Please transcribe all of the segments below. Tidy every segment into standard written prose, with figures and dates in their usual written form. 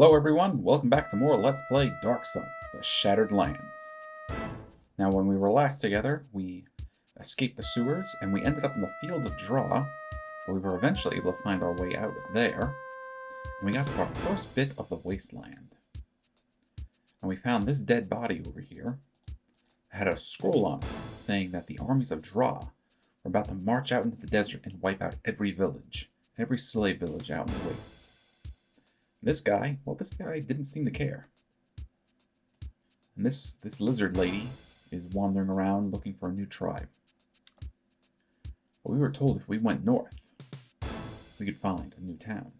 Hello everyone, welcome back to more Let's Play Dark Sun: The Shattered Lands. Now when we were last together, we escaped the sewers and we ended up in the fields of Draj, but we were eventually able to find our way out of there, and we got to our first bit of the wasteland. And we found this dead body over here. It had a scroll on it saying that the armies of Draj were about to march out into the desert and wipe out every village, every slave village out in the wastes. This guy didn't seem to care. And this lizard lady is wandering around looking for a new tribe. But we were told if we went north, we could find a new town.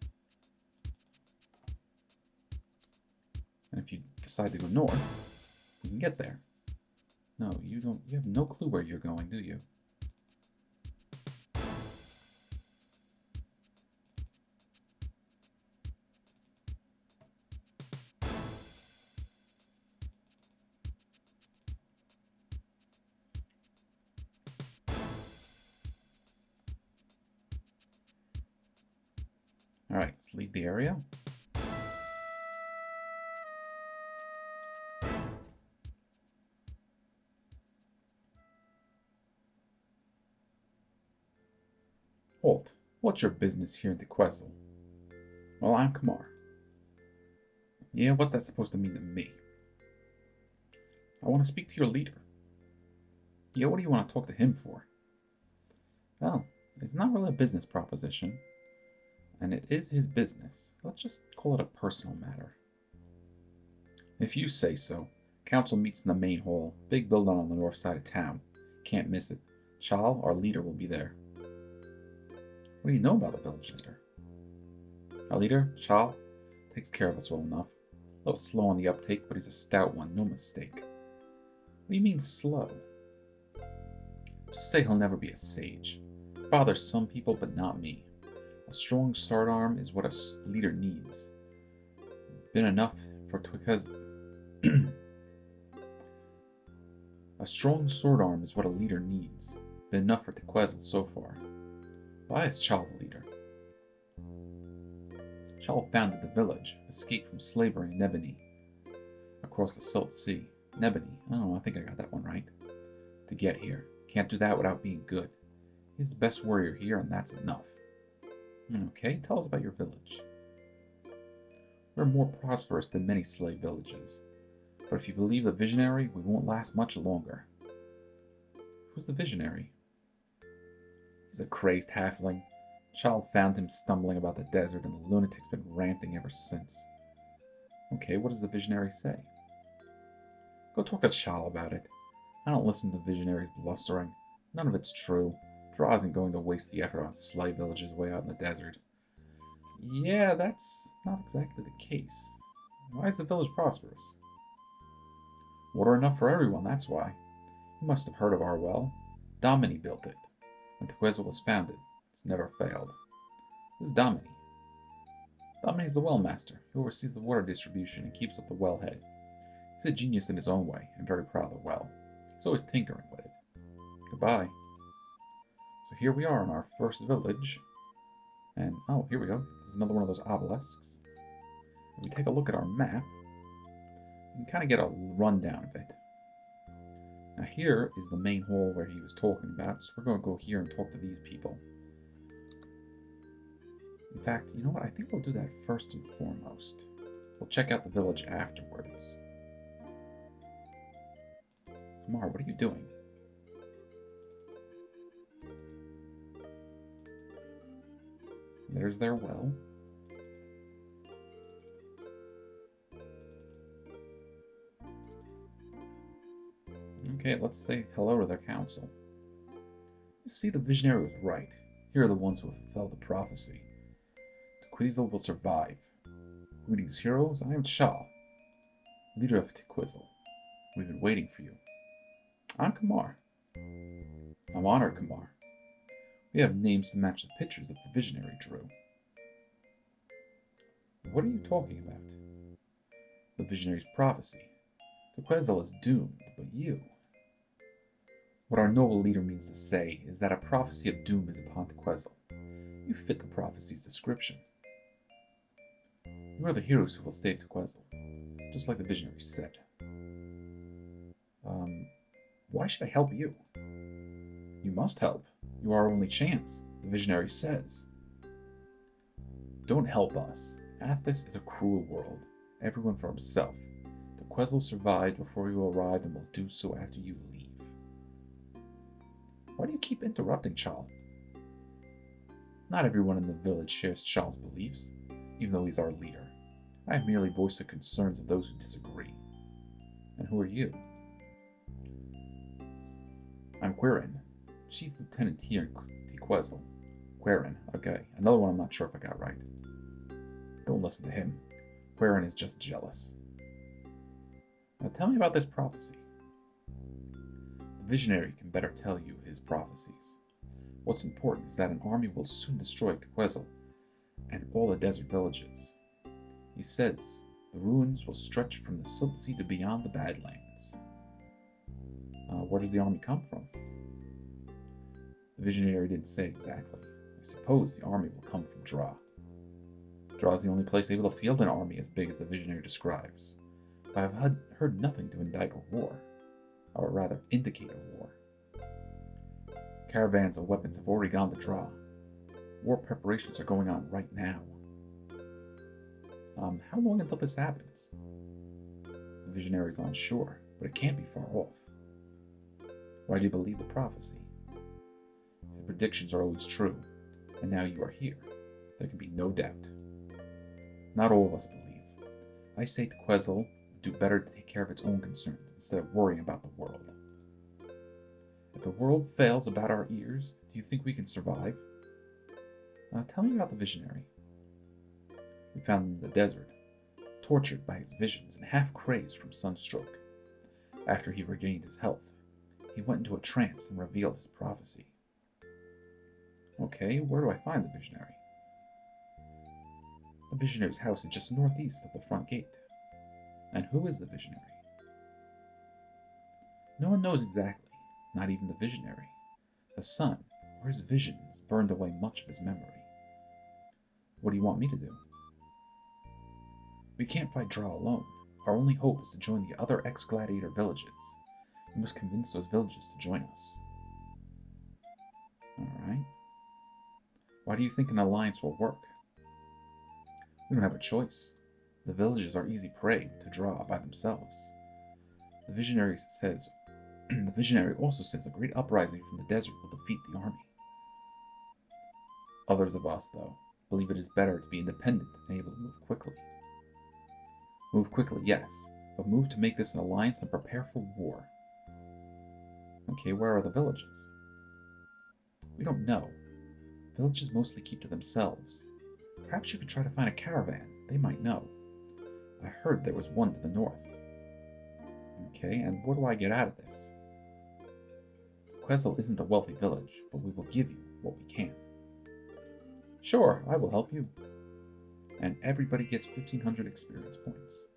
And if you decide to go north, we can get there. No, you have no clue where you're going, do you? Alright, let's leave the area. Halt, what's your business here in Teaquetzl? Well, I'm Kamar. Yeah, what's that supposed to mean to me? I want to speak to your leader. Yeah, what do you want to talk to him for? Well, it's not really a business proposition. And it is his business. Let's just call it a personal matter. If you say so. Council meets in the main hall. Big building on the north side of town. Can't miss it. Chal, our leader, will be there. What do you know about the village leader? Our leader, Chal, takes care of us well enough. A little slow on the uptake, but he's a stout one, no mistake. What do you mean slow? Just say he'll never be a sage. Bothers some people, but not me. A strong start arm is what a leader needs. Been enough for Teaquetzl. A strong sword arm is what a leader needs. Been enough for Teaquetzl so far. Why is Chal the leader? Chal founded the village, escaped from slavery in Nebony, across the Silt Sea. Nebony, I think I got that one right. To get here, can't do that without being good. He's the best warrior here, and that's enough. Okay, tell us about your village. We're more prosperous than many slave villages, but if you believe the visionary, we won't last much longer. Who's the visionary? He's a crazed halfling. Chal found him stumbling about the desert, and the lunatic's been ranting ever since. Okay, what does the visionary say? Go talk to Chal about it. I don't listen to the visionary's blustering. None of it's true. Draj isn't going to waste the effort on slave villages way out in the desert. Yeah, that's not exactly the case. Why is the village prosperous? Water enough for everyone, that's why. You must have heard of our well. Domini built it when Teaquetzl was founded. It's never failed. Who's Domini? Domini's the well master, who oversees the water distribution and keeps up the wellhead. He's a genius in his own way, and very proud of the well. He's always tinkering with it. Goodbye. So here we are in our first village, and oh, here we go, this is another one of those obelisks. If we take a look at our map, you can kind of get a rundown of it. Now here is the main hall where he was talking about, so we're going to go here and talk to these people. In fact, you know what, I think we'll do that first and foremost. We'll check out the village afterwards. Kamar, what are you doing? There's their well. Okay, let's say hello to their council. You see, the visionary was right. Here are the ones who fulfill the prophecy. Teaquetzl will survive. Who needs heroes? I am Chal, leader of Teaquetzl. We've been waiting for you. I'm Kamar. I'm honored, Kamar. We have names to match the pictures that the visionary drew. What are you talking about? The visionary's prophecy. Teaquetzl is doomed, but you. What our noble leader means to say is that a prophecy of doom is upon Teaquetzl. You fit the prophecy's description. You are the heroes who will save Teaquetzl, just like the visionary said. Why should I help you? You must help. You are our only chance, the visionary says. Don't help us. Athas is a cruel world, everyone for himself. Teaquetzl survived before you arrived and will do so after you leave. Why do you keep interrupting, Chal? Not everyone in the village shares Chal's beliefs, even though he's our leader. I have merely voiced the concerns of those who disagree. And who are you? I'm Quirin, Chief Lieutenant here in Teaquetzl. Quirin, okay, another one I'm not sure if I got right. Don't listen to him. Quirin is just jealous. Now tell me about this prophecy. The visionary can better tell you his prophecies. What's important is that an army will soon destroy Teaquetzl and all the desert villages. He says the ruins will stretch from the Silt Sea to beyond the Badlands. Where does the army come from? The visionary didn't say exactly. I suppose the army will come from Draj. Draj is the only place able to field an army as big as the visionary describes. But I've heard nothing to indict a war, or rather indicate a war. Caravans of weapons have already gone to Draj. War preparations are going on right now. How long until this happens? The visionary is on shore, but it can't be far off. Why do you believe the prophecy? The predictions are always true, and now you are here. There can be no doubt. Not all of us believe. I say Teaquetzl would do better to take care of its own concerns instead of worrying about the world. If the world fails about our ears, do you think we can survive? Now tell me about the visionary. We found him in the desert, tortured by his visions and half crazed from sunstroke. After he regained his health, he went into a trance and revealed his prophecy. Okay, where do I find the visionary? The visionary's house is just northeast of the front gate. And who is the visionary? No one knows exactly, not even the visionary. The sun, or his visions, burned away much of his memory. What do you want me to do? We can't fight Draj alone. Our only hope is to join the other ex-gladiator villages. We must convince those villages to join us. Alright. Why do you think an alliance will work? We don't have a choice. The villages are easy prey to Draj by themselves. The visionary also says a great uprising from the desert will defeat the army. Others of us, though, believe it is better to be independent and able to move quickly. Move quickly, yes, but move to make this an alliance and prepare for war. Okay, where are the villages? We don't know. Villages mostly keep to themselves. Perhaps you could try to find a caravan. They might know. I heard there was one to the north. Okay, and what do I get out of this? Teaquetzl isn't a wealthy village, but we will give you what we can. Sure, I will help you. And everybody gets 1,500 experience points.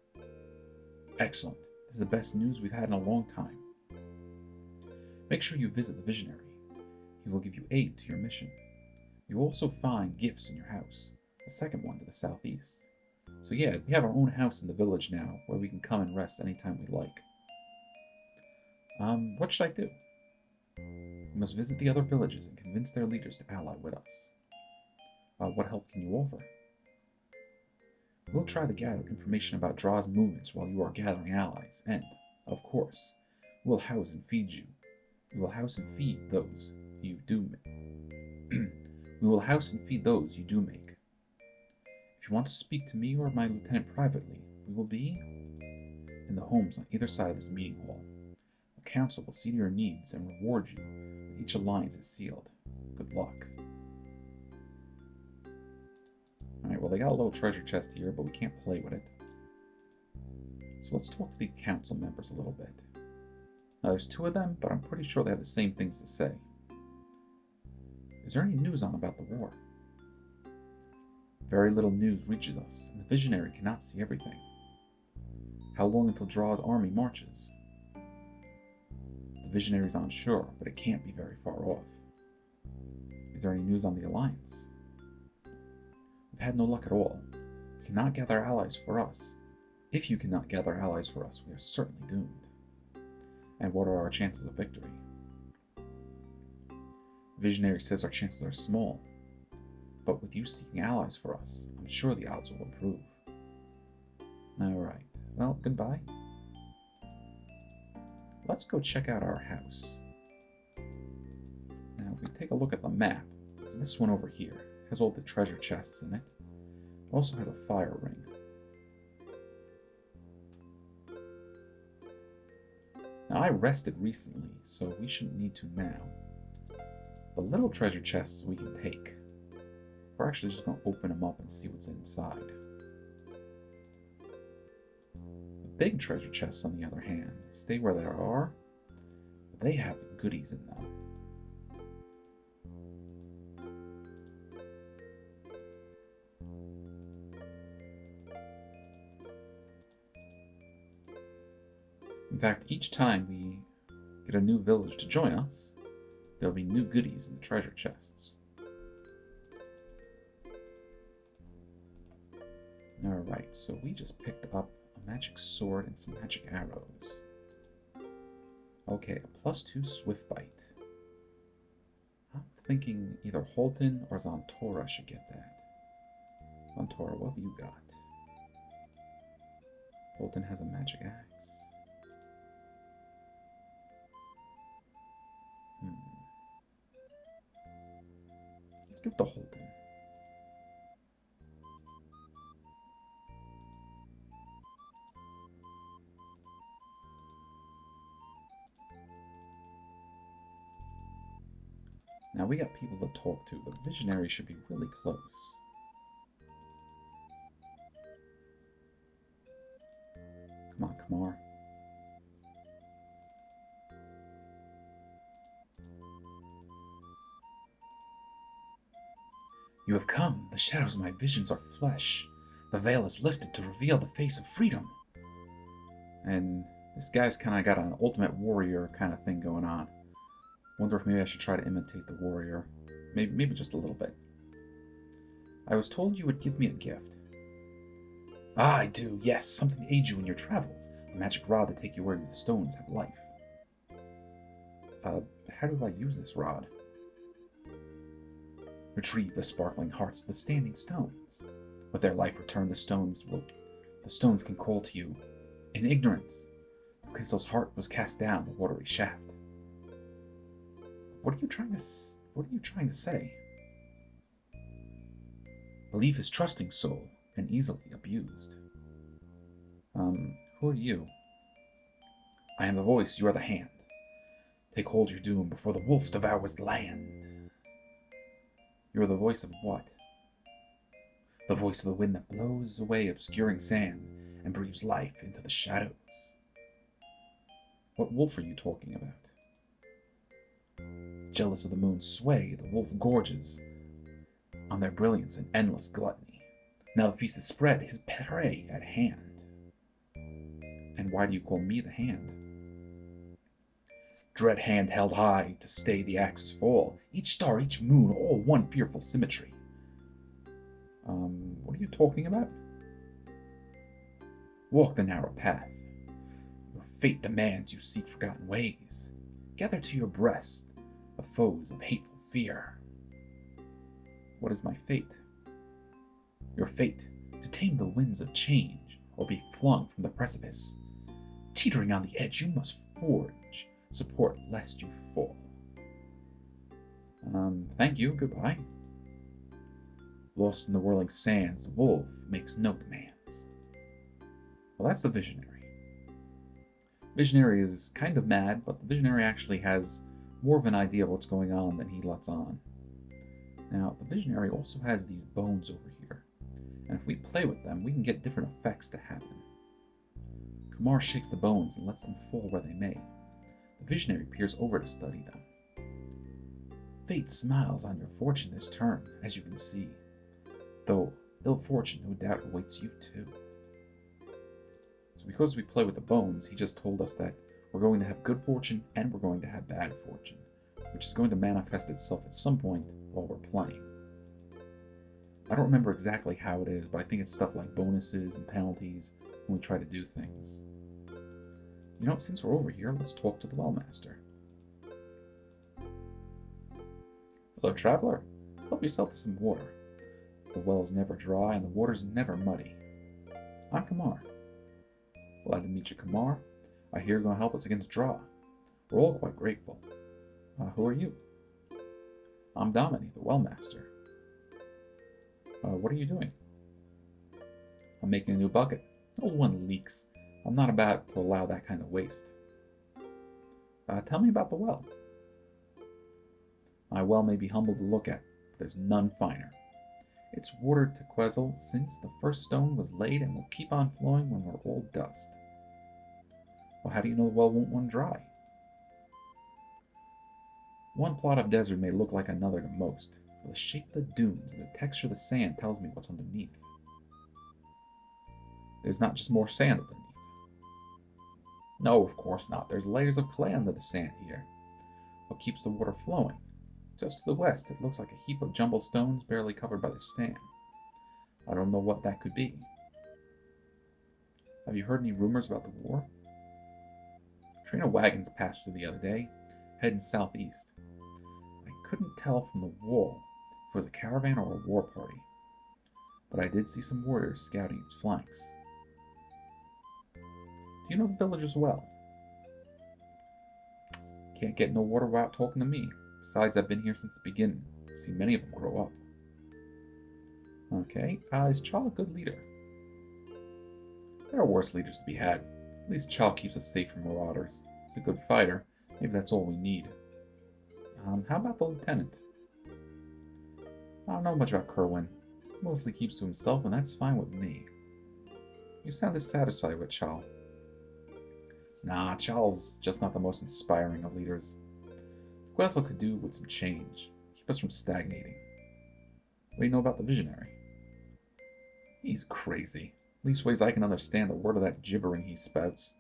Excellent. This is the best news we've had in a long time. Make sure you visit the visionary. He will give you aid to your mission. You also find gifts in your house. A second one to the southeast. So yeah, we have our own house in the village now, where we can come and rest anytime we like. What should I do? We must visit the other villages and convince their leaders to ally with us. What help can you offer? We'll try to gather information about Draj's movements while you are gathering allies, and, of course, we'll house and feed you. We will house and feed those you do make. If you want to speak to me or my lieutenant privately, we will be in the homes on either side of this meeting hall. The council will see to your needs and reward you when each alliance is sealed. Good luck. Alright, well, they got a little treasure chest here, but we can't play with it. So let's talk to the council members a little bit. Now, there's two of them, but I'm pretty sure they have the same things to say. Is there any news on about the war? Very little news reaches us, and the visionary cannot see everything. How long until Draj's army marches? The visionary is unsure, but it can't be very far off. Is there any news on the alliance? We've had no luck at all. cannot gather allies for us. If you cannot gather allies for us, we are certainly doomed. And what are our chances of victory? The visionary says our chances are small, but with you seeking allies for us, I'm sure the odds will improve. Alright, well, goodbye. Let's go check out our house. Now, if we take a look at the map, it's this one over here. It has all the treasure chests in it. It also has a fire ring. Now, I rested recently, so we shouldn't need to now. The little treasure chests we can take. We're actually just going to open them up and see what's inside. Big treasure chests, on the other hand, stay where they are. But they have goodies in them. In fact, each time we get a new village to join us, there'll be new goodies in the treasure chests. Alright, so we just picked up magic sword and some magic arrows. Okay, a +2 swift bite. I'm thinking either Holton or Zontora should get that. Zontora, what have you got? Holton has a magic axe. Let's give it to Holton. Now we got people to talk to. The visionary should be really close. Come on, Kamar. You have come. The shadows of my visions are flesh. The veil is lifted to reveal the face of freedom. And this guy's kind of got an ultimate warrior kind of thing going on. Wonder if maybe I should try to imitate the warrior. Maybe just a little bit. I was told you would give me a gift. Ah, I do, yes. Something to aid you in your travels. A magic rod to take you where the stones have life. How do I use this rod? Retrieve the sparkling hearts of the standing stones. With their life returned, the stones can call to you in ignorance. Teaquetzl's heart was cast down the watery shaft. What are you trying to say? Belief is trusting soul and easily abused. Who are you? I am the voice, you are the hand. Take hold your doom before the wolf devours the land. You are the voice of what? The voice of the wind that blows away obscuring sand and breathes life into the shadows. What wolf are you talking about? Jealous of the moon's sway, the wolf gorges on their brilliance and endless gluttony. Now the feast is spread, his prey at hand. And why do you call me the hand? Dread hand held high to stay the axe's fall. Each star, each moon, all one fearful symmetry. What are you talking about? Walk the narrow path. Your fate demands you seek forgotten ways. Gather to your breast the foes of hateful fear. What is my fate? Your fate, to tame the winds of change, or be flung from the precipice. Teetering on the edge, you must forge support lest you fall. Thank you, goodbye. Lost in the whirling sands, the wolf makes no demands. Well, that's the visionary. Visionary is kind of mad, but the visionary actually has more of an idea of what's going on than he lets on. Now, the visionary also has these bones over here, and if we play with them, we can get different effects to happen. Kamar shakes the bones and lets them fall where they may. The visionary peers over to study them. Fate smiles on your fortune this turn, as you can see, though ill fortune no doubt awaits you too. So because we play with the bones, he just told us that we're going to have good fortune, and we're going to have bad fortune, which is going to manifest itself at some point while we're playing. I don't remember exactly how it is, but I think it's stuff like bonuses and penalties when we try to do things. You know, since we're over here, let's talk to the Wellmaster. Hello, traveler. Help yourself to some water. The well's never dry and the water's never muddy. I'm Kamar. Glad to meet you, Kamar. I hear you're going to help us against Draj. We're all quite grateful. Who are you? I'm Domini, the Wellmaster. What are you doing? I'm making a new bucket. The old one leaks. I'm not about to allow that kind of waste. Tell me about the well. My well may be humble to look at, but there's none finer. It's watered Teaquetzl since the first stone was laid and will keep on flowing when we're all dust. Well, how do you know the well won't run dry? One plot of desert may look like another to most, but the shape of the dunes and the texture of the sand tells me what's underneath. There's not just more sand underneath. No, of course not. There's layers of clay under the sand here. What keeps the water flowing? Just to the west, it looks like a heap of jumbled stones barely covered by the sand. I don't know what that could be. Have you heard any rumors about the war? A train of wagons passed through the other day, heading southeast. I couldn't tell from the wall if it was a caravan or a war party, but I did see some warriors scouting its flanks. Do you know the village as well? Can't get no water without talking to me. Besides, I've been here since the beginning. I've seen many of them grow up. Okay, is Chal a good leader? There are worse leaders to be had. At least Chal keeps us safe from marauders. He's a good fighter. Maybe that's all we need. How about the lieutenant? I don't know much about Kerwin. He mostly keeps to himself, and that's fine with me. You sound dissatisfied with Chal. Nah, Chal's just not the most inspiring of leaders. Teaquetzl could do with some change, keep us from stagnating. What do you know about the visionary? He's crazy. Leastways I can understand a word of that gibbering he spouts.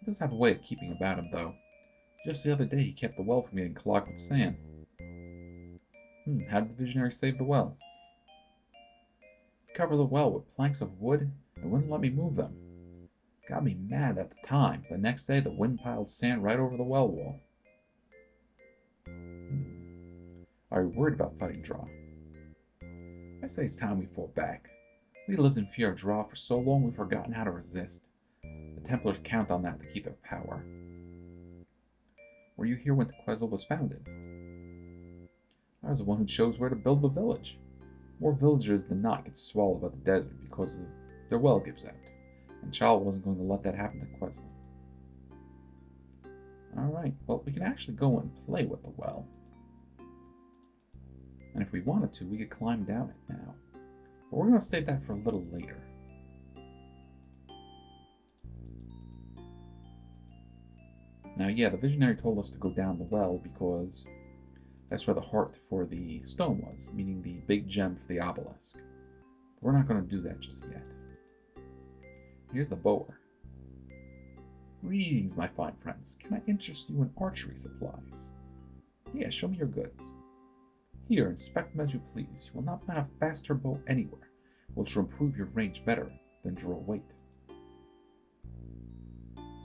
He does have a way of keeping about him, though. Just the other day he kept the well from getting clogged with sand. How did the visionary save the well? He covered the well with planks of wood and wouldn't let me move them. Got me mad at the time. The next day the wind piled sand right over the well wall. Are you worried about fighting Draj? I say it's time we fought back. We lived in fear of Draj for so long we've forgotten how to resist. The Templars count on that to keep their power. Were you here when Teaquetzl was founded? I was the one who chose where to build the village. More villagers than not get swallowed by the desert because their well gives out, and Chal wasn't going to let that happen to Teaquetzl. Alright, well, we can actually go and play with the well. And if we wanted to, we could climb down it now. But we're going to save that for a little later. Now, yeah, the visionary told us to go down the well because that's where the heart for the stone was, meaning the big gem for the obelisk. But we're not going to do that just yet. Here's the bower. Greetings, my fine friends. Can I interest you in archery supplies? Yeah, show me your goods. Here, inspect them as you please. You will not find a faster bow anywhere, which will improve your range better than draw weight.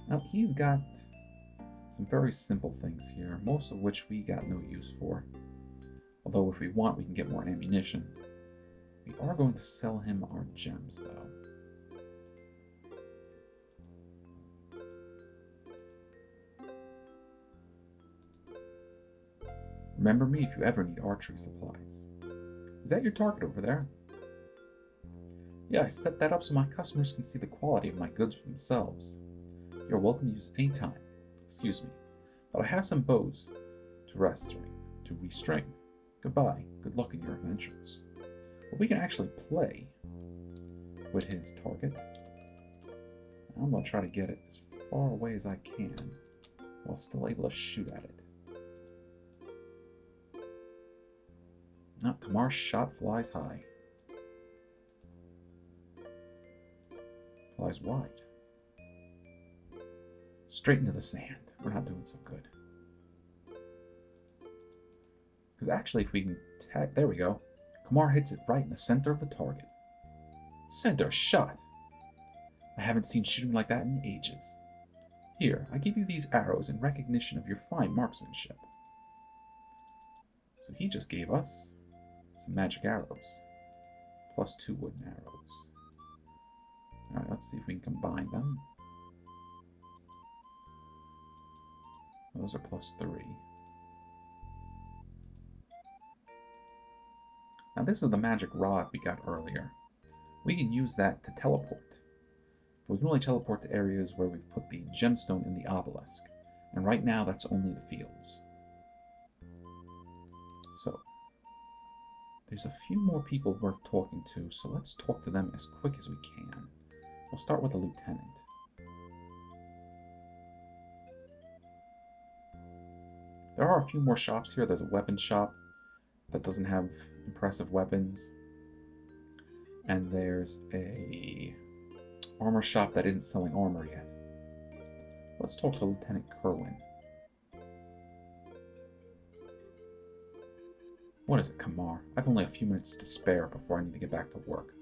Now, he's got some very simple things here, most of which we got no use for. Although, if we want, we can get more ammunition. We are going to sell him our gems, though. Remember me if you ever need archery supplies. Is that your target over there? Yeah, I set that up so my customers can see the quality of my goods for themselves. You're welcome to use any time. Excuse me, but I have some bows to restring. Goodbye. Good luck in your adventures. But we can actually play with his target. I'm going to try to get it as far away as I can while still able to shoot at it. Now, Kamar's shot flies high. Flies wide. Straight into the sand. We're not doing so good. Because actually, if we can... there we go. Kumar hits it right in the center of the target. Center shot! I haven't seen shooting like that in ages. Here, I give you these arrows in recognition of your fine marksmanship. So he just gave us some magic arrows. Plus 2 wooden arrows. Alright, let's see if we can combine them. Those are plus 3. Now this is the magic rod we got earlier. We can use that to teleport. But we can only teleport to areas where we've put the gemstone in the obelisk. And right now that's only the fields. So, there's a few more people worth talking to, so let's talk to them as quick as we can. We'll start with the lieutenant. There are a few more shops here. There's a weapon shop that doesn't have impressive weapons. And there's a armor shop that isn't selling armor yet. Let's talk to Lieutenant Kerwin. What is it, Kumar? I've only a few minutes to spare before I need to get back to work.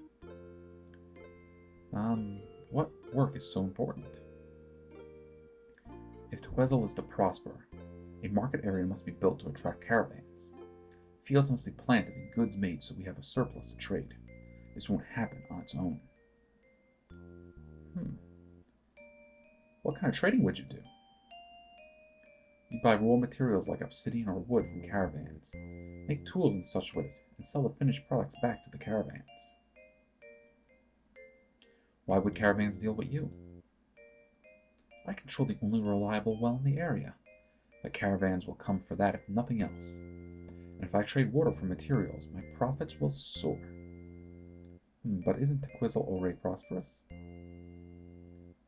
What work is so important? If Teaquetzl is to prosper, a market area must be built to attract caravans. Fields must be planted and goods made so we have a surplus to trade. This won't happen on its own. What kind of trading would you do? You buy raw materials like obsidian or wood from caravans, make tools and such with it, and sell the finished products back to the caravans. Why would caravans deal with you? I control the only reliable well in the area. The caravans will come for that if nothing else. And if I trade water for materials, my profits will soar. But isn't Teaquetzl already prosperous?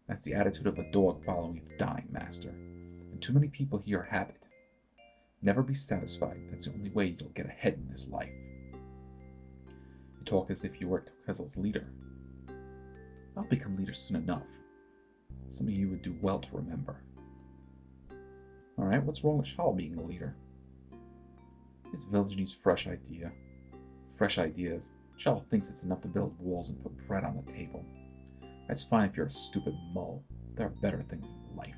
That's the attitude of a dog following its dying master. And too many people here have it. Never be satisfied. That's the only way you'll get ahead in this life. You talk as if you were Teaquetzl's leader. I'll become leader soon enough. Something you would do well to remember. Alright, what's wrong with Chal being the leader? This village needs fresh ideas. Chal thinks it's enough to build walls and put bread on the table. That's fine if you're a stupid mull. There are better things in life.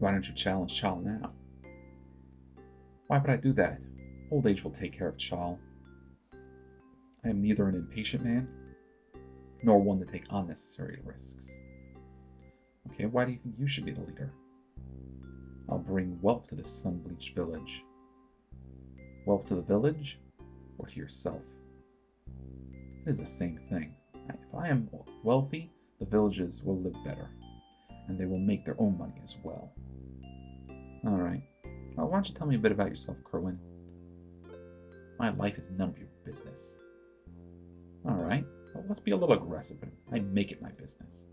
Why don't you challenge Chal now? Why would I do that? Old age will take care of Chal. I am neither an impatient man, nor one to take unnecessary risks. Okay, why do you think you should be the leader? I'll bring wealth to this sun-bleached village. Wealth to the village, or to yourself? It is the same thing. If I am wealthy, the villages will live better, and they will make their own money as well. Alright, well, why don't you tell me a bit about yourself, Kerwin? My life is none of your business. Alright, well, let's be a little aggressive, but I make it my business.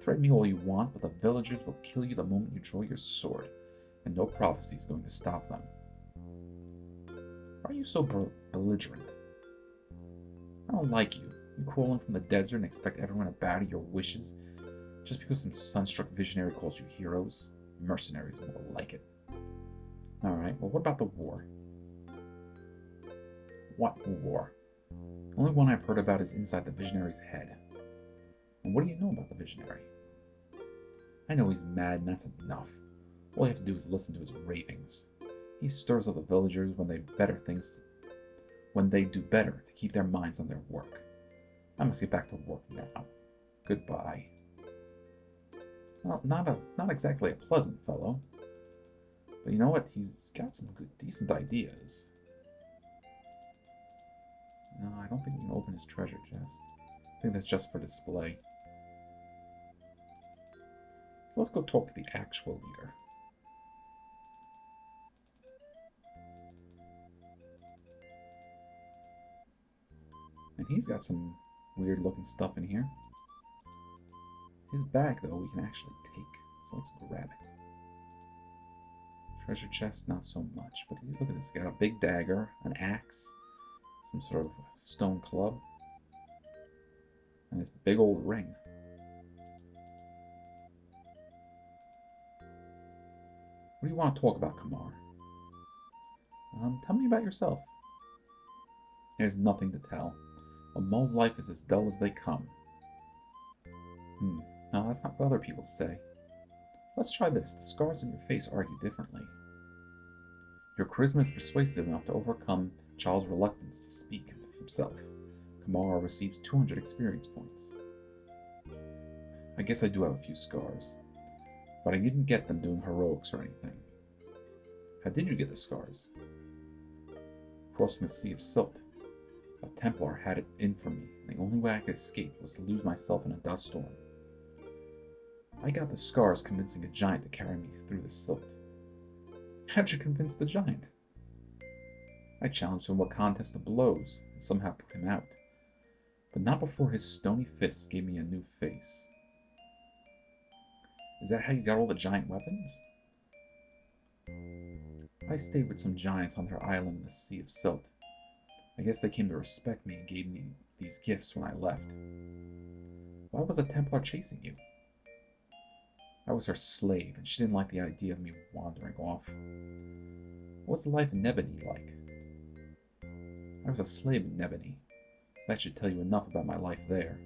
Threaten me all you want, but the villagers will kill you the moment you draw your sword, and no prophecy is going to stop them. Why are you so belligerent? I don't like you. You crawl in from the desert and expect everyone to bow to your wishes just because some sunstruck visionary calls you heroes. Mercenaries more like it. Alright, well, what about the war? What war? The only one I've heard about is inside the visionary's head. And what do you know about the visionary? I know he's mad, and that's enough. All you have to do is listen to his ravings. He stirs up the villagers when they do better to keep their minds on their work. I must get back to work now. Goodbye. Well, not exactly a pleasant fellow. But you know what? He's got some good, decent ideas. No, I don't think we can open his treasure chest. I think that's just for display. So let's go talk to the actual leader. And he's got some weird looking stuff in here. His bag, though, we can actually take. So let's grab it. Treasure chest, not so much. But look at this. Got a big dagger, an axe, some sort of stone club, and this big old ring. What do you want to talk about, Kumar? Tell me about yourself. There's nothing to tell. A mole's life is as dull as they come. No, that's not what other people say. Let's try this. The scars on your face argue differently. Your charisma is persuasive enough to overcome Chal's reluctance to speak of himself. Kamara receives 200 experience points. I guess I do have a few scars, but I didn't get them doing heroics or anything. How did you get the scars? Crossing the Sea of Silt. A Templar had it in for me, and the only way I could escape was to lose myself in a dust storm. I got the scars convincing a giant to carry me through the silt. How'd you convince the giant? I challenged him to a contest of blows, and somehow put him out, but not before his stony fists gave me a new face. Is that how you got all the giant weapons? I stayed with some giants on their island in the Sea of Silt. I guess they came to respect me and gave me these gifts when I left. Why was a Templar chasing you? I was her slave, and she didn't like the idea of me wandering off. What's life in Nebony like? I was a slave in Nebony. That should tell you enough about my life there.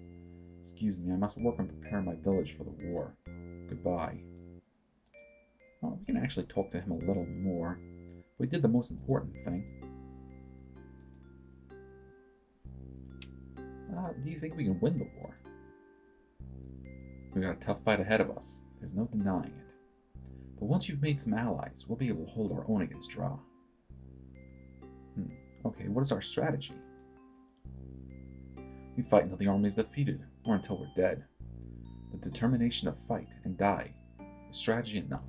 Excuse me, I must work on preparing my village for the war. Goodbye. Well, we can actually talk to him a little more. We did the most important thing. Do you think we can win the war? We've got a tough fight ahead of us. There's no denying it. But once you've made some allies, we'll be able to hold our own against Draj. Okay, what is our strategy? We fight until the army is defeated, or until we're dead. The determination to fight and die is strategy enough.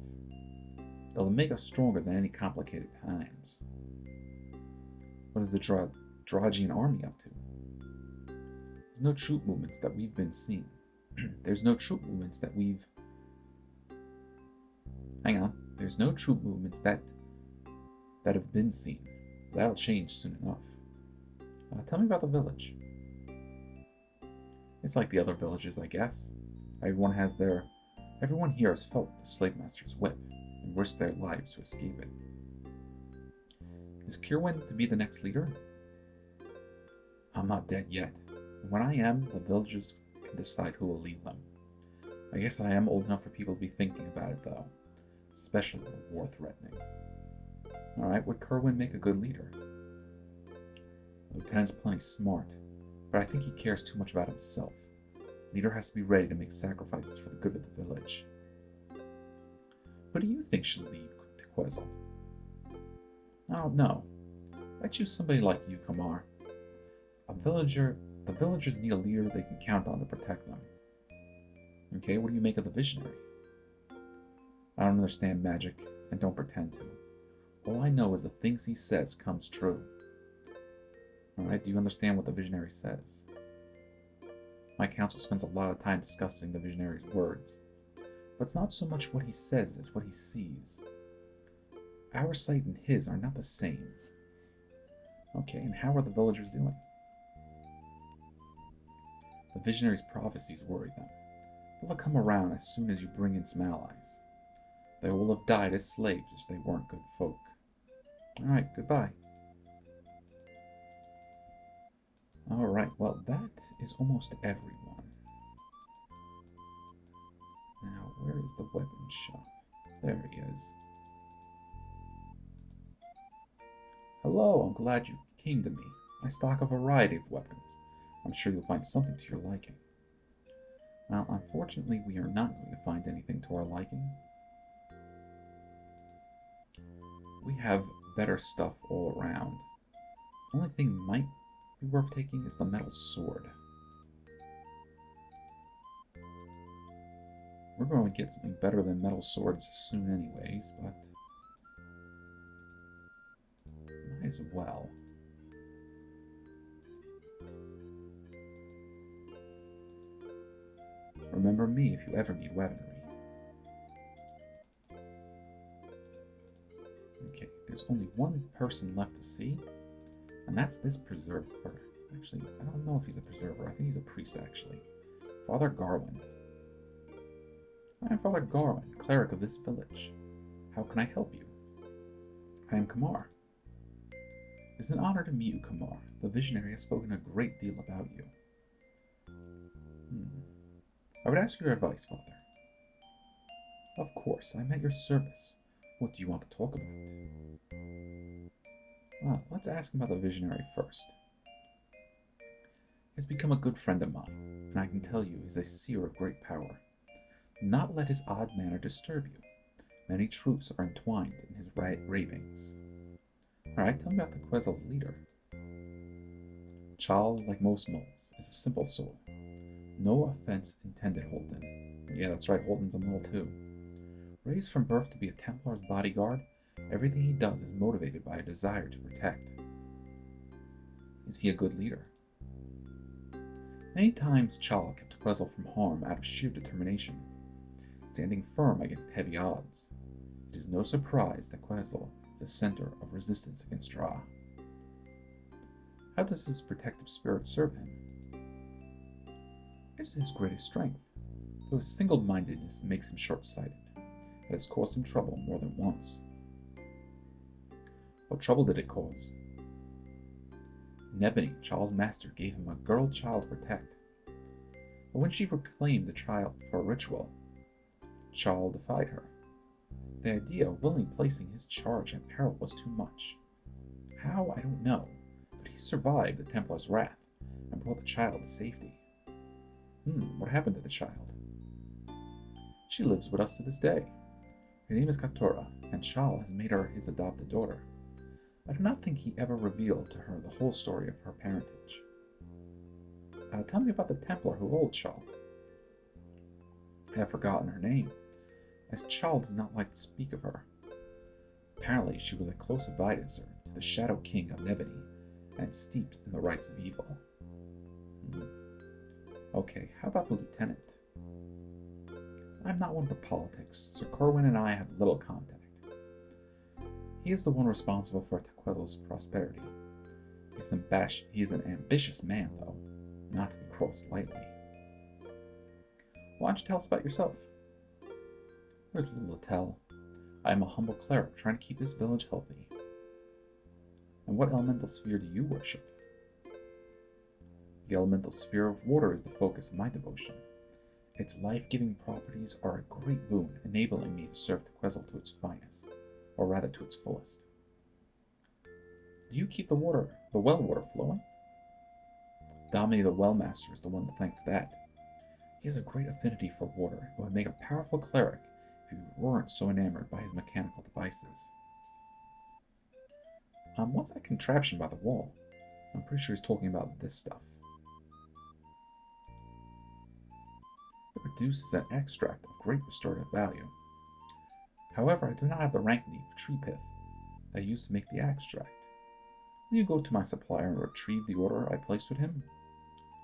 It'll make us stronger than any complicated plans. What is the Drajian army up to? There's no troop movements that we've been seeing. There's no troop movements that have been seen. That'll change soon enough. Tell me about the village. It's like the other villages, I guess. Everyone here has felt the slave master's whip and risked their lives to escape it. Is Quirin to be the next leader? I'm not dead yet. And when I am, the villages to decide who will lead them. I guess I am old enough for people to be thinking about it, though, especially when war threatening. Alright, would Kerwin make a good leader? The lieutenant's plenty smart, but I think he cares too much about himself. The leader has to be ready to make sacrifices for the good of the village. Who do you think should lead Teaquetzl? I don't know. I choose somebody like you, Kamar. The villagers need a leader they can count on to protect them. Okay, what do you make of the visionary? I don't understand magic, and don't pretend to. All I know is the things he says comes true. Alright, do you understand what the visionary says? My council spends a lot of time discussing the visionary's words, but it's not so much what he says as what he sees. Our sight and his are not the same. Okay, and how are the villagers doing? The visionary's prophecies worry them. They'll come around as soon as you bring in some allies. They will have died as slaves if they weren't good folk. Alright, goodbye. Alright, well that is almost everyone. Now, where is the weapon shop? There he is. Hello, I'm glad you came to me. I stock a variety of weapons. I'm sure you'll find something to your liking. Well, unfortunately, we are not going to find anything to our liking. We have better stuff all around. The only thing might be worth taking is the metal sword. We're going to get something better than metal swords soon anyways, but might as well. Remember me if you ever need weaponry. Okay, there's only one person left to see, and that's this preserver. Actually, I don't know if he's a preserver. I think he's a priest, actually. Father Garwin. I am Father Garwin, cleric of this village. How can I help you? I am Kamar. It's an honor to meet you, Kamar. The visionary has spoken a great deal about you. I would ask your advice, Father. Of course, I'm at your service. What do you want to talk about? Let's ask about the visionary first. He's become a good friend of mine, and I can tell you he's a seer of great power. Do not let his odd manner disturb you. Many truths are entwined in his ravings. Alright, tell me about the Teaquetzl's leader. Chal, like most moles, is a simple soul. No offense intended, Holton. Yeah, that's right, Holton's a mole too. Raised from birth to be a Templar's bodyguard, everything he does is motivated by a desire to protect. Is he a good leader? Many times Chal kept Teaquetzl from harm out of sheer determination, standing firm against heavy odds. It is no surprise that Teaquetzl is a center of resistance against Draj. How does his protective spirit serve him? It is his greatest strength, though his single-mindedness makes him short-sighted. It has caused him trouble more than once. What trouble did it cause? Nebony, Child's master, gave him a girl child to protect. But when she reclaimed the child for a ritual, Child defied her. The idea of willingly placing his charge at peril was too much. How, I don't know, but he survived the Templar's wrath and brought the child to safety. What happened to the child? She lives with us to this day. Her name is Katora, and Chal has made her his adopted daughter. I do not think he ever revealed to her the whole story of her parentage. Tell me about the Templar who old Chal. I have forgotten her name, as Chal does not like to speak of her. Apparently, she was a close advisor to the Shadow King of Nebony, and steeped in the rites of evil. Okay, how about the lieutenant? I'm not one for politics, so Corwin and I have little contact. He is the one responsible for Teaquetzl's prosperity. He is an ambitious man, though, not to be crossed lightly. Why don't you tell us about yourself? There's little to tell. I am a humble cleric trying to keep this village healthy. And what elemental sphere do you worship? The elemental sphere of water is the focus of my devotion. Its life-giving properties are a great boon, enabling me to serve Teaquetzl to its finest, or rather to its fullest. Do you keep the well water flowing? Domini the Wellmaster is the one to thank for that. He has a great affinity for water and would make a powerful cleric if you weren't so enamored by his mechanical devices. What's that contraption by the wall? I'm pretty sure he's talking about this stuff. Produces an extract of great restorative value. However, I do not have the rankneap tree pith that I used to make the extract. Will you go to my supplier and retrieve the order I placed with him?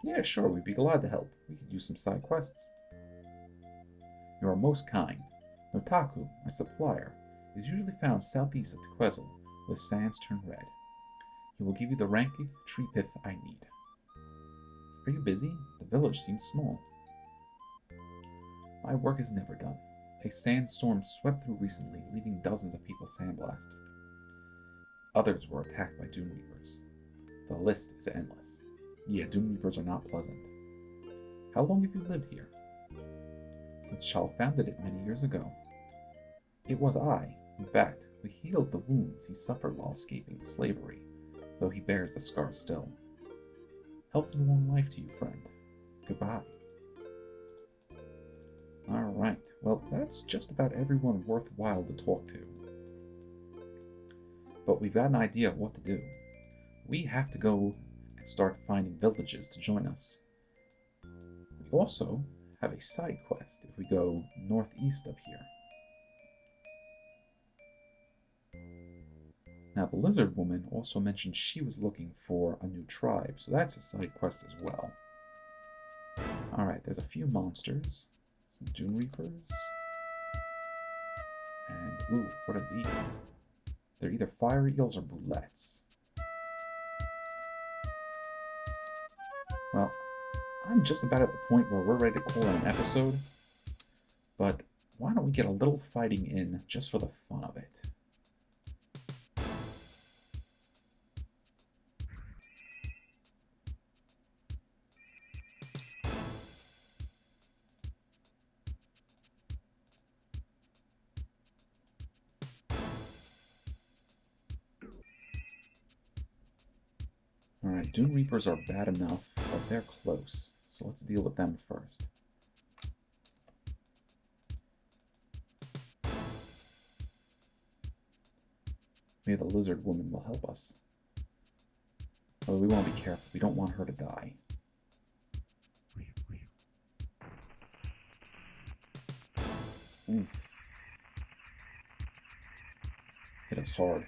Yeah, sure, we'd be glad to help. We could use some side quests. You are most kind. Notaku, my supplier, is usually found southeast of Teaquetzl, where the sands turn red. He will give you the rankneap tree pith I need. Are you busy? The village seems small. My work is never done. A sandstorm swept through recently, leaving dozens of people sandblasted. Others were attacked by Dune Reapers. The list is endless. Yeah, Dune Reapers are not pleasant. How long have you lived here? Since Chal founded it many years ago. It was I, in fact, who healed the wounds he suffered while escaping slavery, though he bears the scars still. Health and long life to you, friend. Goodbye. Alright, well that's just about everyone worthwhile to talk to. But we've got an idea of what to do. We have to go and start finding villages to join us. We also have a side quest if we go northeast of here. Now the lizard woman also mentioned she was looking for a new tribe, so that's a side quest as well. Alright, there's a few monsters. Some Dune Reapers, and ooh, what are these? They're either fire eels or bulettes. Well, I'm just about at the point where we're ready to call it an episode, but why don't we get a little fighting in just for the fun of it? Alright, Dune Reapers are bad enough, but they're close. So let's deal with them first. Maybe the lizard woman will help us. Although we want to be careful. We don't want her to die. Oof. Hit us hard.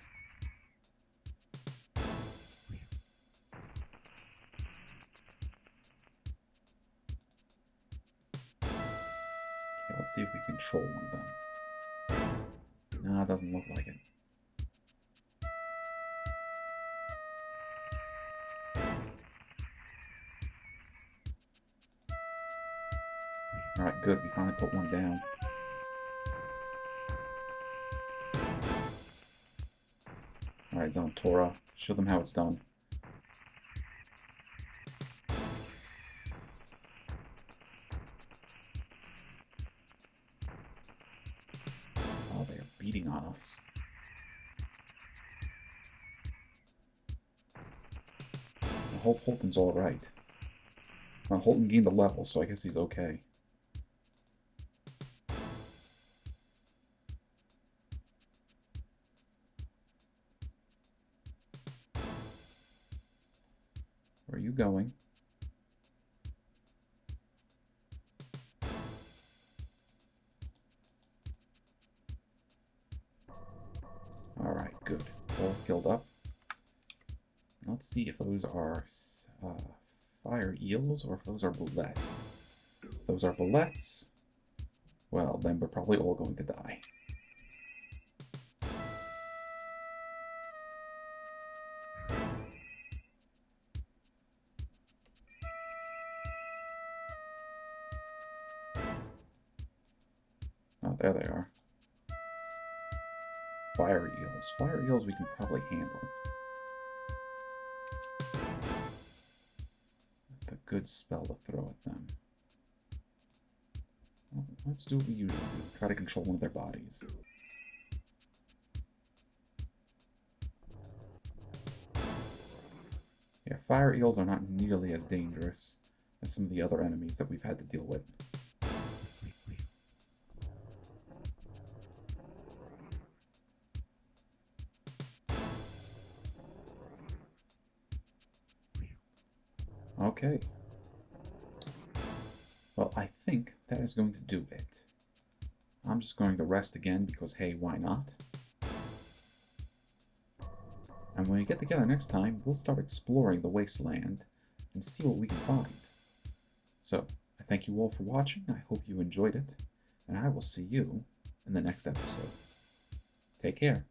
Let's see if we control one of them. Nah, it doesn't look like it. Alright, good. We finally put one down. Alright, Zontora. Show them how it's done. I hope Holton's alright. Well, Holton gained a level, so I guess he's okay. Where are you going? Alright, good. All killed up. Let's see if those are fire eels or if those are bulettes. If those are bulettes, well, then we're probably all going to die. Oh, there they are. Fire eels. Fire eels we can probably handle. Good spell to throw at them. Well, let's do what we usually do. Try to control one of their bodies. Yeah, fire eels are not nearly as dangerous as some of the other enemies that we've had to deal with. Okay. Well, I think that is going to do it. I'm just going to rest again because, hey, why not? And when we get together next time, we'll start exploring the wasteland and see what we can find. So, I thank you all for watching. I hope you enjoyed it, and I will see you in the next episode. Take care.